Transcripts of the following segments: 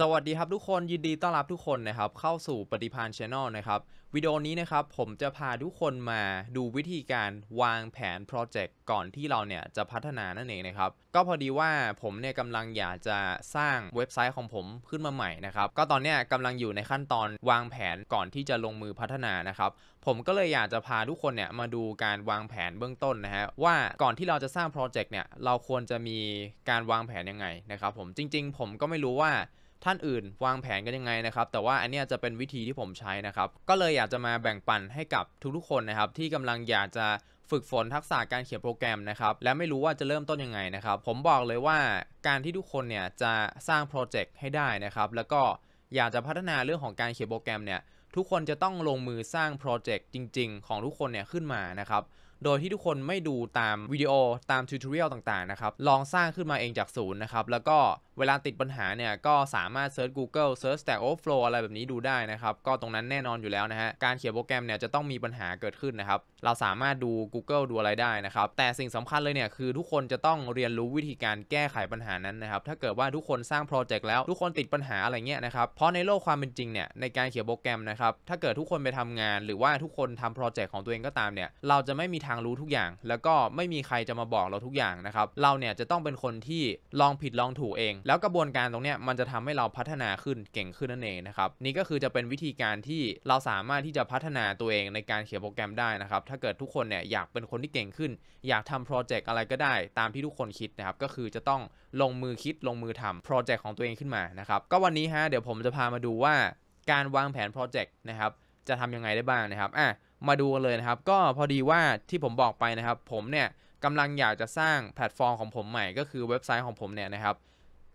สวัสดีครับทุกคนยินดีต้อนรับทุกคนนะครับเข้าสู่ปฏิภาณ Channel นะครับวิดีโอนี้นะครับผมจะพาทุกคนมาดูวิธีการวางแผนโปรเจกต์ก่อนที่เราเนี่ยจะพัฒนานั่นเองนะครับก็พอดีว่าผมเนี่ยกำลังอยากจะสร้างเว็บไซต์ของผมขึ้นมาใหม่นะครับก็ตอนเนี้ยกำลังอยู่ในขั้นตอนวางแผนก่อนที่จะลงมือพัฒนานะครับผมก็เลยอยากจะพาทุกคนเนี่ยมาดูการวางแผนเบื้องต้นนะฮะว่าก่อนที่เราจะสร้างโปรเจกต์เนี่ยเราควรจะมีการวางแผนยังไงนะครับผมจริงๆผมก็ไม่รู้ว่าท่านอื่นวางแผนกันยังไงนะครับแต่ว่าอันเนี้ยจะเป็นวิธีที่ผมใช้นะครับก็เลยอยากจะมาแบ่งปันให้กับทุกๆคนนะครับที่กำลังอยากจะฝึกฝนทักษะการเขียนโปรแกรมนะครับและไม่รู้ว่าจะเริ่มต้นยังไงนะครับผมบอกเลยว่าการที่ทุกคนเนี่ยจะสร้างโปรเจกต์ให้ได้นะครับแล้วก็อยากจะพัฒนาเรื่องของการเขียนโปรแกรมเนี่ยทุกคนจะต้องลงมือสร้างโปรเจกต์จริงๆของทุกคนเนี่ยขึ้นมานะครับโดยที่ทุกคนไม่ดูตามวิดีโอตามทิวทอเรียลต่างๆนะครับลองสร้างขึ้นมาเองจากศูนย์นะครับแล้วก็เวลาติดปัญหาเนี่ยก็สามารถเซิร์ช Google เซิร์ช Stack Overflow อะไรแบบนี้ดูได้นะครับก็ตรงนั้นแน่นอนอยู่แล้วนะฮะการเขียนโปรแกรมเนี่ยจะต้องมีปัญหาเกิดขึ้นนะครับเราสามารถดู Google ดูอะไรได้นะครับแต่สิ่งสำคัญเลยเนี่ยคือทุกคนจะต้องเรียนรู้วิธีการแก้ไขปัญหานั้นนะครับถ้าเกิดว่าทุกคนสร้างโปรเจกต์แล้วทุกคนติดปัญหาอะไรเงี้ยนะครับเพราะในโลกความเป็นจริงเนี่ยในการเขียนโปรแกรมนะครับถ้าเกิดทุกคนไปทำงานหรือว่าทุกคนทำโปรเจกต์ของตัวเองก็ตามเนี่ยเราจะไม่มีทางรู้ทุกอย่างแล้วก็ไม่มีใครจะมาบอกเราทุกอย่างนะครับเราเนี่ยจะต้องเป็นคนที่ลองผิดลองถูกเองแล้วกระบวนการตรงเนี้ยมันจะทำให้เราพัฒนาขึ้นเก่งขึ้นนั่นเองนะครับนี่ก็คือจะเป็นวิธีการที่เราสามารถที่จะพัฒนาตัวเองในการเขียนโปรแกรมได้นะครับถ้าเกิดทุกคนเนี่ยอยากเป็นคนที่เก่งขึ้นอยากทำโปรเจกต์อะไรก็ได้ตามที่ทุกคนคิดนะครับก็คือจะต้องลงมือคิดลงมือทำโปรเจกต์ของตัวเองขึ้นมานะครับก็วันนี้ฮะเดี๋ยวผมจะพามาดูว่าการวางแผนโปรเจกต์นะครับจะทำยังไงได้บ้างนะครับมาดูกันเลยนะครับก็พอดีว่าที่ผมบอกไปนะครับผมเนี่ยกำลังอยากจะสร้างแพลตฟอร์มของผมใหม่ก็คือเว็บไซต์ของผมเนี่ยนะครับ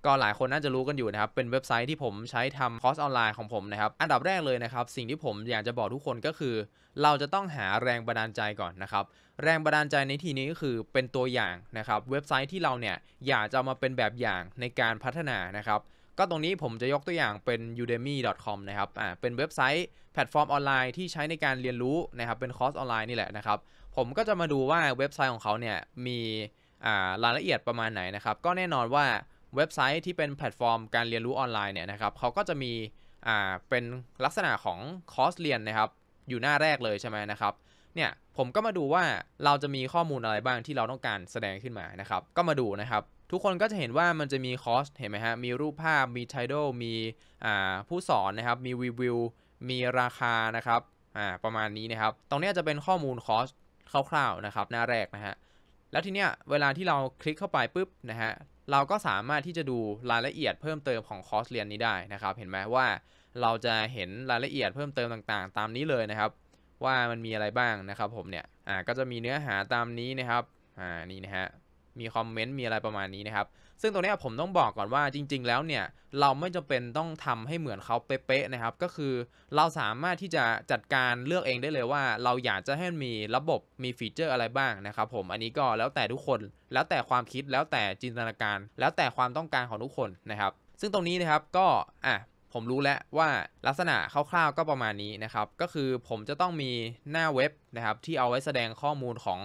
ก็หลายคนน่าจะรู้กันอยู่นะครับเป็นเว็บไซต์ที่ผมใช้ทำคอร์สออนไลน์ของผมนะครับอันดับแรกเลยนะครับสิ่งที่ผมอยากจะบอกทุกคนก็คือเราจะต้องหาแรงบันดาลใจก่อนนะครับแรงบันดาลใจในที่นี้ก็คือเป็นตัวอย่างนะครับเว็บไซต์ที่เราเนี่ยอยากจะมาเป็นแบบอย่างในการพัฒนานะครับก็ตรงนี้ผมจะยกตัวอย่างเป็น udemy.com นะครับเป็นเว็บไซต์แพลตฟอร์มออนไลน์ที่ใช้ในการเรียนรู้นะครับเป็นคอร์สออนไลน์นี่แหละนะครับผมก็จะมาดูว่าเว็บไซต์ของเขาเนี่ยมีรายละเอียดประมาณไหนนะครับก็แน่นอนว่าเว็บไซต์ที่เป็นแพลตฟอร์มการเรียนรู้ออนไลน์เนี่ยนะครับเขาก็จะมีเป็นลักษณะของคอร์สเรียนนะครับอยู่หน้าแรกเลยใช่ไหมนะครับเนี่ยผมก็มาดูว่าเราจะมีข้อมูลอะไรบ้างที่เราต้องการแสดงขึ้นมานะครับก็มาดูนะครับทุกคนก็จะเห็นว่ามันจะมีคอร์สเห็นไหมฮะมีรูปภาพมี title มีผู้สอนนะครับมีรีวิวมีราคานะครับประมาณนี้นะครับตรงนี้จะเป็นข้อมูลคอร์สคร่าวๆนะครับหน้าแรกนะฮะแล้วทีเนี้ยเวลาที่เราคลิกเข้าไปปุ๊บนะฮะเราก็สามารถที่จะดูรายละเอียดเพิ่มเติมของคอร์สเรียนนี้ได้นะครับเห็นไหมว่าเราจะเห็นรายละเอียดเพิ่มเติมต่างๆตามนี้เลยนะครับว่ามันมีอะไรบ้างนะครับผมเนี่ยก็จะมีเนื้อหาตามนี้นะครับนี่นะฮะมีคอมเมนต์มีอะไรประมาณนี้นะครับซึ่งตรงนี้ผมต้องบอกก่อนว่าจริงๆแล้วเนี่ยเราไม่จำเป็นต้องทำให้เหมือนเขาเป๊ะๆนะครับก็คือเราสามารถที่จะจัดการเลือกเองได้เลยว่าเราอยากจะให้มีระบบมีฟีเจอร์อะไรบ้างนะครับผมอันนี้ก็แล้วแต่ทุกคนแล้วแต่ความคิดแล้วแต่จินตนาการแล้วแต่ความต้องการของทุกคนนะครับซึ่งตรงนี้นะครับก็ผมรู้แล้วว่าลักษณะคร่าวๆก็ประมาณนี้นะครับก็คือผมจะต้องมีหน้าเว็บนะครับที่เอาไว้แสดงข้อมูลของ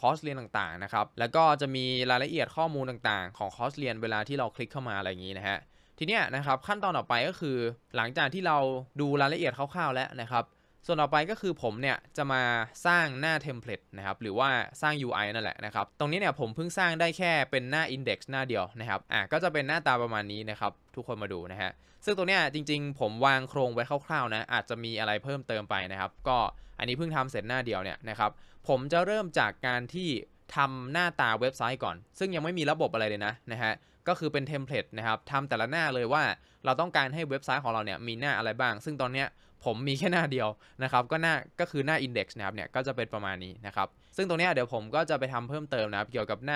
คอร์สเรียนต่างๆนะครับแล้วก็จะมีรายละเอียดข้อมูลต่างๆของคอร์สเรียนเวลาที่เราคลิกเข้ามาอะไรอย่างนี้นะฮะทีเนี้ยนะครับขั้นตอนต่อไปก็คือหลังจากที่เราดูรายละเอียดคร่าวๆแล้วนะครับส่วนต่อไปก็คือผมเนี่ยจะมาสร้างหน้าเทมเพลตนะครับหรือว่าสร้าง UI นั่นแหละนะครับตรงนี้เนี่ยผมเพิ่งสร้างได้แค่เป็นหน้า Index หน้าเดียวนะครับก็จะเป็นหน้าตาประมาณนี้นะครับทุกคนมาดูนะฮะซึ่งตรงนี้จริงๆผมวางโครงไว้คร่าวๆนะอาจจะมีอะไรเพิ่มเติมไปนะครับก็อันนี้เพิ่งทำเสร็จหน้าเดียวเนี่ยนะครับผมจะเริ่มจากการที่ทำหน้าตาเว็บไซต์ก่อนซึ่งยังไม่มีระบบอะไรเลยนะฮะก็คือเป็นเทมเพลตนะครับทำแต่ละหน้าเลยว่าเราต้องการให้เว็บไซต์ของเราเนี่ยมีหน้าอะไรบ้างซึ่งตอนเนี้ยผมมีแค่หน้าเดียวนะครับก็คือหน้า Index นะครับเนี่ยก็จะเป็นประมาณนี้นะครับซึ่งตรงนี้เดี๋ยวผมก็จะไปทำเพิ่มเติมนะครับเกี่ยวกับห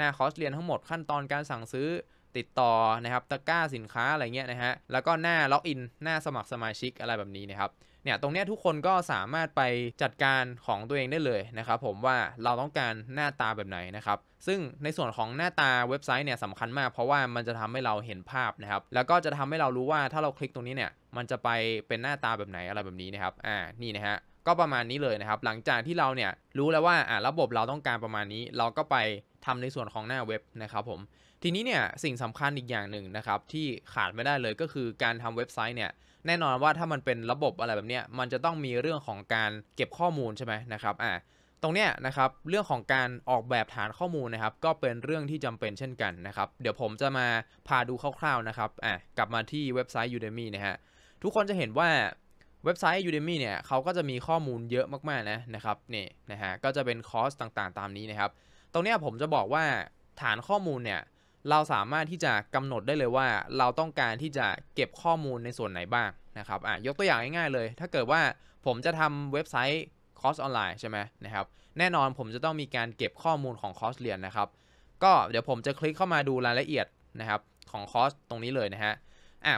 น้าคอร์สเรียนทั้งหมดขั้นตอนการสั่งซื้อติดต่อนะครับตะกร้าสินค้าอะไรเงี้ยนะฮะแล้วก็หน้าล็อกอินหน้าสมัครสมาชิกอะไรแบบนี้นะครับเนี่ยตรงนี้ทุกคนก็สามารถไปจัดการของตัวเองได้เลยนะครับผมว่าเราต้องการหน้าตาแบบไหนนะครับซึ่งในส่วนของหน้าตาเว็บไซต์เนี่ยสำคัญมากเพราะว่ามันจะทำให้เราเห็นภาพนะครับแล้วก็จะทำให้เรารู้ว่าถ้าเราคลิกตรงนี้เนี่ยมันจะไปเป็นหน้าตาแบบไหนอะไรแบบนี้นะครับนี่นะฮะ ก็ประมาณนี้เลยนะครับหลังจากที่เราเนี่ยรู้แล้วว่าระบบเราต้องการประมาณนี้เราก็ไปทำในส่วนของหน้าเว็บนะครับผมทีนี้เนี่ยสิ่งสำคัญอีกอย่างหนึ่งนะครับที่ขาดไม่ได้เลยก็คือการทำเว็บไซต์เนี่ยแน่นอนว่าถ้ามันเป็นระบบอะไรแบบเนี้ยมันจะต้องมีเรื่องของการเก็บข้อมูลใช่ไหมนะครับตรงเนี้ยนะครับเรื่องของการออกแบบฐานข้อมูลนะครับก็เป็นเรื่องที่จำเป็นเช่นกันนะครับเดี๋ยวผมจะมาพาดูคร่าวๆนะครับกลับมาที่เว็บไซต์ Udemy นะฮะทุกคนจะเห็นว่าเว็บไซต์ Udemy เนี่ยเขาก็จะมีข้อมูลเยอะมากๆนะครับนี่นะฮะก็จะเป็นคอร์สต่างๆตามนี้นะครับตรงเนี้ยผมจะบอกว่าฐานข้อมูลเนี่ยเราสามารถที่จะกำหนดได้เลยว่าเราต้องการที่จะเก็บข้อมูลในส่วนไหนบ้างนะครับยกตัวอย่างง่ายๆเลยถ้าเกิดว่าผมจะทำเว็บไซต์คอร์สออนไลน์ใช่ไหมนะครับแน่นอนผมจะต้องมีการเก็บข้อมูลของคอร์สเรียนนะครับก็เดี๋ยวผมจะคลิกเข้ามาดูรายละเอียดนะครับของคอร์สตรงนี้เลยนะฮะ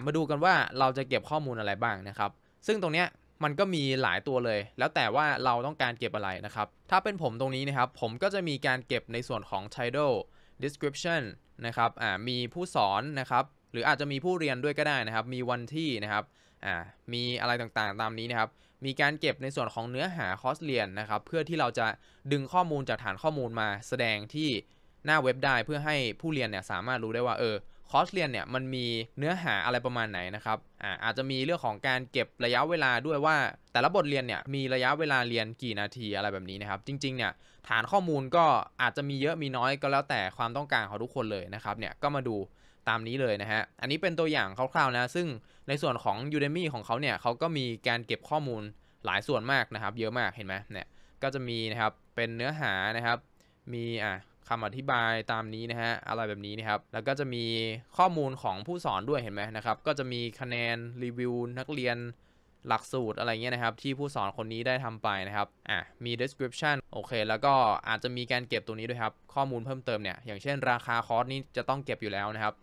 มาดูกันว่าเราจะเก็บข้อมูลอะไรบ้างนะครับซึ่งตรงเนี้ยมันก็มีหลายตัวเลยแล้วแต่ว่าเราต้องการเก็บอะไรนะครับถ้าเป็นผมตรงนี้นะครับผมก็จะมีการเก็บในส่วนของ Title Description นะครับมีผู้สอนนะครับหรืออาจจะมีผู้เรียนด้วยก็ได้นะครับมีวันที่นะครับมีอะไรต่างๆตามนี้นะครับมีการเก็บในส่วนของเนื้อหาคอร์สเรียนนะครับเพื่อที่เราจะดึงข้อมูลจากฐานข้อมูลมาแสดงที่หน้าเว็บได้เพื่อให้ผู้เรียนเนี่ยสามารถรู้ได้ว่าคอร์สเรียนเนี่ยมันมีเนื้อหาอะไรประมาณไหนนะครับอาจจะมีเรื่องของการเก็บระยะเวลาด้วยว่าแต่ละบทเรียนเนี่ยมีระยะเวลาเรียนกี่นาทีอะไรแบบนี้นะครับจริงๆเนี่ยฐานข้อมูลก็อาจจะมีเยอะมีน้อยก็แล้วแต่ความต้องการของทุกคนเลยนะครับเนี่ยก็มาดูตามนี้เลยนะฮะอันนี้เป็นตัวอย่างคร่าวๆนะซึ่งในส่วนของ Udemy ของเขาเนี่ยเขาก็มีการเก็บข้อมูลหลายส่วนมากนะครับเยอะมากเห็นไหมเนี่ยก็จะมีนะครับเป็นเนื้อหานะครับมีคำอธิบายตามนี้นะฮะอะไรแบบนี้นะครับแล้วก็จะมีข้อมูลของผู้สอนด้วยเห็นไหมนะครับก็จะมีคะแนนรีวิวนักเรียนหลักสูตรอะไรเงี้ยนะครับที่ผู้สอนคนนี้ได้ทำไปนะครับมี description โอเคแล้วก็อาจจะมีการเก็บตัวนี้ด้วยครับข้อมูลเพิ่มเติมเนี่ยอย่างเช่นราคาคอร์สนี้จะต้องเก็บอยู่แล้วนะครับ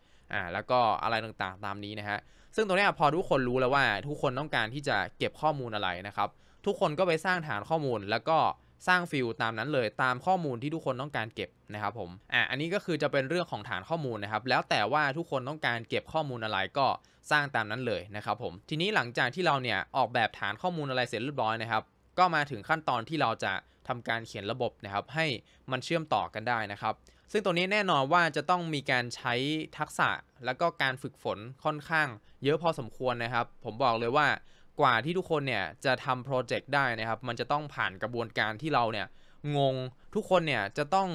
แล้วก็อะไรต่างๆตามนี้นะฮะซึ่งตรงนี้พอทุกคนรู้แล้วว่าทุกคนต้องการที่จะเก็บข้อมูลอะไรนะครับทุกคนก็ไปสร้างฐานข้อมูลแล้วก็สร้างฟิลตามนั้นเลยตามข้อมูลที่ทุกคนต้องการเก็บนะครับผมอันนี้ก็คือจะเป็นเรื่องของฐานข้อมูลนะครับแล้วแต่ว่าทุกคนต้องการเก็บข้อมูลอะไรก็สร้างตามนั้นเลยนะครับผมทีนี้หลังจากที่เราเนี่ยออกแบบฐานข้อมูลอะไรเสร็จเรียบร้อยนะครับก็มาถึงขั้นตอนที่เราจะทำการเขียนระบบนะครับให้มันเชื่อมต่อกันได้นะครับซึ่งตัวนี้แน่นอนว่าจะต้องมีการใช้ทักษะแล้วก็การฝึกฝนค่อนข้างเยอะพอสมควรนะครับผมบอกเลยว่ากว่าที่ทุกคนเนี่ยจะทำโปรเจกต์ได้นะครับมันจะต้องผ่านกระบวนการที่เราเนี่ยงงทุกคนเนี่ยจะต้อง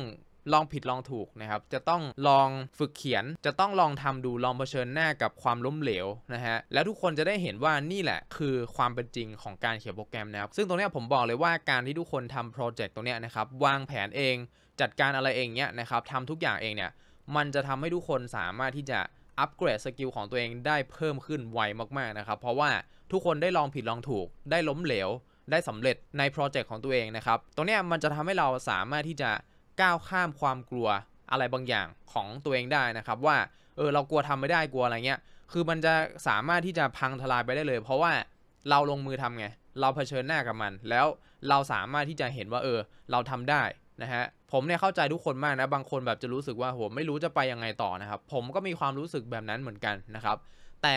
ลองผิดลองถูกนะครับจะต้องลองฝึกเขียนจะต้องลองทำดูลองเผชิญหน้ากับความล้มเหลวนะฮะแล้วทุกคนจะได้เห็นว่านี่แหละคือความเป็นจริงของการเขียนโปรแกรมนะครับซึ่งตรงนี้ผมบอกเลยว่าการที่ทุกคนทำโปรเจกต์ตรงนี้นะครับวางแผนเองจัดการอะไรเองเนี่ยนะครับทำทุกอย่างเองเนี่ยมันจะทำให้ทุกคนสามารถที่จะอัปเกรดสกิลของตัวเองได้เพิ่มขึ้นไวมากๆนะครับเพราะว่าทุกคนได้ลองผิดลองถูกได้ล้มเหลวได้สำเร็จในโปรเจกต์ของตัวเองนะครับตรงนี้มันจะทำให้เราสามารถที่จะก้าวข้ามความกลัวอะไรบางอย่างของตัวเองได้นะครับว่าเรากลัวทำไม่ได้กลัวอะไรเงี้ยคือมันจะสามารถที่จะพังทลายไปได้เลยเพราะว่าเราลงมือทำไงเราเผชิญหน้ากับมันแล้วเราสามารถที่จะเห็นว่าเราทำได้นะฮะผมเนี่ยเข้าใจทุกคนมากนะบางคนแบบจะรู้สึกว่าโหไม่รู้จะไปยังไงต่อนะครับผมก็มีความรู้สึกแบบนั้นเหมือนกันนะครับแต่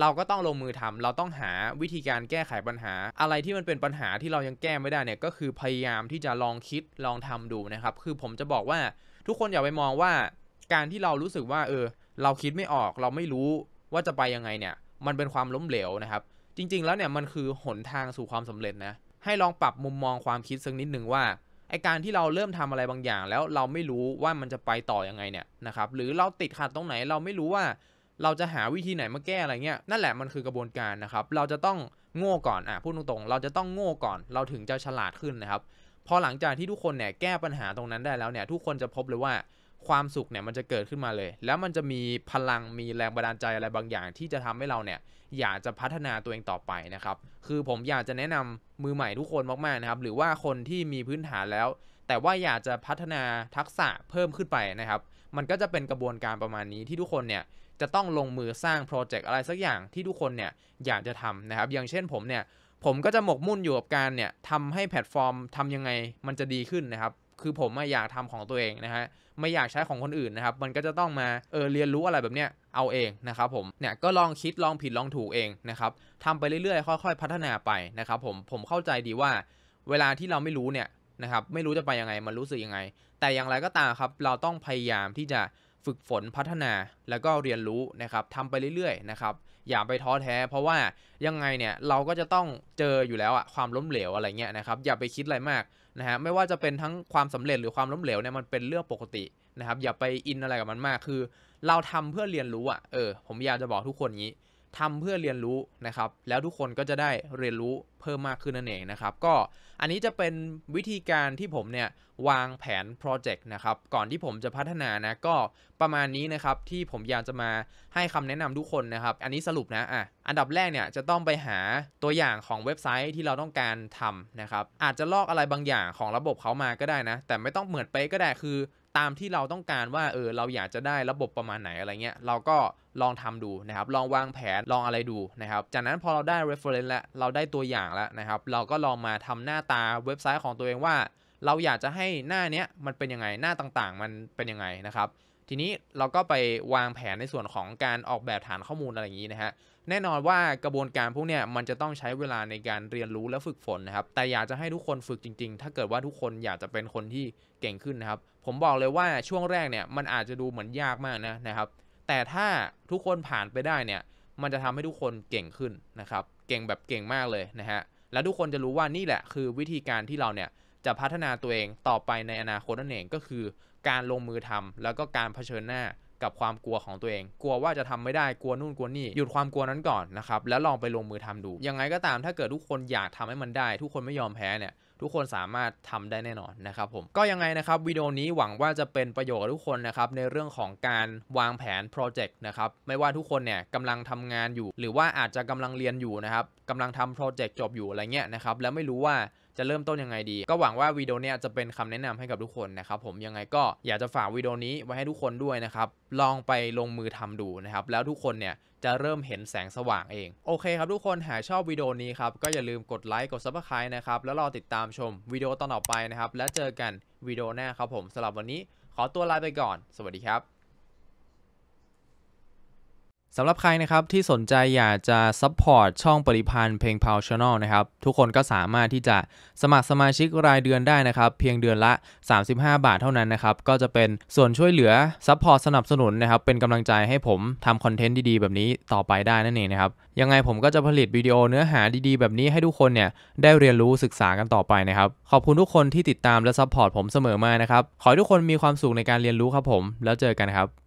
เราก็ต้องลงมือทำเราต้องหาวิธีการแก้ไขปัญหาอะไรที่มันเป็นปัญหาที่เรายังแก้ไม่ได้เนี่ยก็คือพยายามที่จะลองคิดลองทำดูนะครับคือผมจะบอกว่าทุกคนอย่าไปมองว่าการที่เรารู้สึกว่าเราคิดไม่ออกเราไม่รู้ว่าจะไปยังไงเนี่ยมันเป็นความล้มเหลวนะครับจริงๆแล้วเนี่ยมันคือหนทางสู่ความสำเร็จนะให้ลองปรับมุมมองความคิดสักนิดหนึ่งว่าไอการที่เราเริ่มทำอะไรบางอย่างแล้วเราไม่รู้ว่ามันจะไปต่อยังไงเนี่ยนะครับหรือเราติดขัดตรงไหนเราไม่รู้ว่าเราจะหาวิธีไหนมาแก้อะไรเงี้ยนั่นแหละมันคือกระบวนการนะครับเราจะต้องโง่ก่อนพูดตรงๆเราจะต้องโง่ก่อนเราถึงจะฉลาดขึ้นนะครับพอหลังจากที่ทุกคนเนี่ยแก้ปัญหาตรงนั้นได้แล้วเนี่ยทุกคนจะพบเลยว่าความสุขเนี่ยมันจะเกิดขึ้นมาเลยแล้วมันจะมีพลังมีแรงบันดาลใจอะไรบางอย่างที่จะทำให้เราเนี่ยอยากจะพัฒนาตัวเองต่อไปนะครับคือผมอยากจะแนะนำมือใหม่ทุกคนมากๆนะครับหรือว่าคนที่มีพื้นฐานแล้วแต่ว่าอยากจะพัฒนาทักษะเพิ่มขึ้นไปนะครับมันก็จะเป็นกระบวนการประมาณนี้ที่ทุกคนเนี่ยจะต้องลงมือสร้างโปรเจกต์อะไรสักอย่างที่ทุกคนเนี่ยอยากจะทำนะครับอย่างเช่นผมเนี่ยผมก็จะหมกมุ่นอยู่กับการเนี่ยทำให้แพลตฟอร์มทำยังไงมันจะดีขึ้นนะครับ คือผมไม่อยากทำของตัวเองนะฮะไม่อยากใช้ของคนอื่นนะครับมันก็จะต้องมาเรียนรู้อะไรแบบเนี้ยเอาเองนะครับผมเนี่ยก็ลองคิดลองผิดลองถูกเองนะครับทำไปเรื่อยๆค่อยๆพัฒนาไปนะครับผมเข้าใจดีว่าเวลาที่เราไม่รู้เนี่ยนะครับไม่รู้จะไปยังไงมันรู้สึกยังไงแต่อย่างไรก็ตามครับเราต้องพยายามที่จะฝึกฝนพัฒนาแล้วก็เรียนรู้นะครับทำไปเรื่อยๆนะครับอย่าไปท้อแท้เพราะว่ายังไงเนี่ยเราก็จะต้องเจออยู่แล้วอะความล้มเหลวอะไรเงี้ยนะครับอย่าไปคิดอะไรมากนะฮะไม่ว่าจะเป็นทั้งความสำเร็จหรือความล้มเหลวเนี่ยมันเป็นเรื่องปกตินะครับอย่าไปอินอะไรกับมันมากคือเราทำเพื่อเรียนรู้อะผมอยากจะบอกทุกคนงี้ทำเพื่อเรียนรู้นะครับแล้วทุกคนก็จะได้เรียนรู้เพิ่มมากขึ้นนั่นเองนะครับก็อันนี้จะเป็นวิธีการที่ผมเนี่ยวางแผนโปรเจกต์นะครับก่อนที่ผมจะพัฒนานะก็ประมาณนี้นะครับที่ผมอยากจะมาให้คำแนะนำทุกคนนะครับอันนี้สรุปนะอันดับแรกเนี่ยจะต้องไปหาตัวอย่างของเว็บไซต์ที่เราต้องการทำนะครับอาจจะลอกอะไรบางอย่างของระบบเขามาก็ได้นะแต่ไม่ต้องเหมือนไปก็ได้คือตามที่เราต้องการว่าเราอยากจะได้ระบบประมาณไหนอะไรเงี้ยเราก็ลองทำดูนะครับลองวางแผนลองอะไรดูนะครับจากนั้นพอเราได้ reference แล้วเราได้ตัวอย่างแล้วนะครับเราก็ลองมาทำหน้าตาเว็บไซต์ของตัวเองว่าเราอยากจะให้หน้าเนี้ยมันเป็นยังไงหน้าต่างๆมันเป็นยังไงนะครับทีนี้เราก็ไปวางแผนในส่วนของการออกแบบฐานข้อมูลอะไรอย่างนี้นะฮะแน่นอนว่ากระบวนการพวกเนี้ยมันจะต้องใช้เวลาในการเรียนรู้และฝึกฝนนะครับแต่อยากจะให้ทุกคนฝึกจริงๆถ้าเกิดว่าทุกคนอยากจะเป็นคนที่เก่งขึ้นนะครับผมบอกเลยว่าช่วงแรกเนี่ยมันอาจจะดูเหมือนยากมากนะครับแต่ถ้าทุกคนผ่านไปได้เนี่ยมันจะทำให้ทุกคนเก่งขึ้นนะครับเก่งแบบเก่งมากเลยนะฮะแล้วทุกคนจะรู้ว่านี่แหละคือวิธีการที่เราเนี่ยจะพัฒนาตัวเองต่อไปในอนาคตนั่นเองก็คือการลงมือทำแล้วก็การเผชิญหน้ากับความกลัวของตัวเองกลัวว่าจะทำไม่ได้กลัวนู่นกลัวนี่หยุดความกลัวนั้นก่อนนะครับแล้วลองไปลงมือทำดูยังไงก็ตามถ้าเกิดทุกคนอยากทำให้มันได้ทุกคนไม่ยอมแพ้เนี่ยทุกคนสามารถทำได้แน่นอนนะครับผมก็ยังไงนะครับวิดีโอนี้หวังว่าจะเป็นประโยชน์กับทุกคนนะครับในเรื่องของการวางแผนโปรเจกต์นะครับไม่ว่าทุกคนเนี่ยกำลังทำงานอยู่หรือว่าอาจจะกำลังเรียนอยู่นะครับกำลังทำโปรเจกต์จบอยู่อะไรเงี้ยนะครับแล้วไม่รู้ว่าจะเริ่มต้นยังไงดีก็หวังว่าวิดีโอนี้จะเป็นคำแนะนำให้กับทุกคนนะครับผมยังไงก็อยากจะฝากวิดีโอนี้ไว้ให้ทุกคนด้วยนะครับลองไปลงมือทำดูนะครับแล้วทุกคนเนี่ยจะเริ่มเห็นแสงสว่างเองโอเคครับทุกคนหากชอบวิดีโอนี้ครับก็อย่าลืมกดไลค์กด Subscribe นะครับแล้วรอติดตามชมวิดีโอตอนต่อไปนะครับและเจอกันวิดีโอหน้าครับผมสำหรับวันนี้ขอตัวลาไปก่อนสวัสดีครับสำหรับใครนะครับที่สนใจอยากจะซัพพอร์ตช่องปริพันธ์เพลงพาว Channel นะครับทุกคนก็สามารถที่จะสมัครสมาชิกรายเดือนได้นะครับเพียงเดือนละ35บาทเท่านั้นนะครับก็จะเป็นส่วนช่วยเหลือซัพพอร์ตสนับสนุนนะครับเป็นกำลังใจให้ผมทำคอนเทนต์ดีๆแบบนี้ต่อไปได้นั่นเองนะครับยังไงผมก็จะผลิตวิดีโอเนื้อหาดีๆแบบนี้ให้ทุกคนเนี่ยได้เรียนรู้ศึกษากันต่อไปนะครับขอบคุณทุกคนที่ติดตามและซัพพอร์ตผมเสมอมานะครับขอให้ทุกคนมีความสุขในการเรียนรู้ครับผมแล้วเจอกันครับ